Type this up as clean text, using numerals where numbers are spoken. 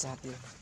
sadly.